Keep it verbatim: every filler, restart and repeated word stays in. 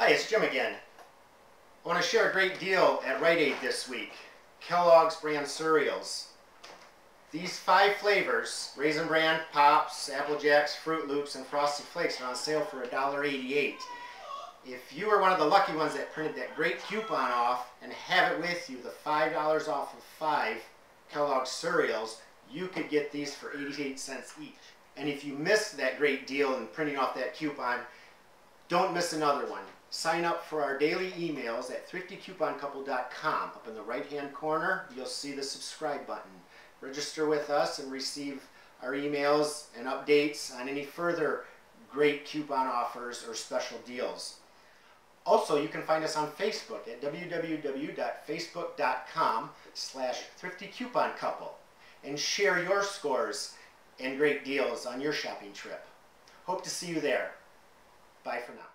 Hi, it's Jim again. I want to share a great deal at Rite Aid this week. Kellogg's brand cereals. These five flavors, Raisin Bran, Pops, Apple Jacks, Fruit Loops, and Frosty Flakes, are on sale for a dollar eighty-eight. If you were one of the lucky ones that printed that great coupon off and have it with you, the five dollars off of five Kellogg's cereals, you could get these for eighty-eight cents each. And if you missed that great deal in printing off that coupon, don't miss another one. Sign up for our daily emails at thrifty coupon couple dot com. Up in the right-hand corner, you'll see the subscribe button. Register with us and receive our emails and updates on any further great coupon offers or special deals. Also, you can find us on Facebook at w w w dot facebook dot com slash thrifty coupon couple and share your scores and great deals on your shopping trip. Hope to see you there. Bye for now.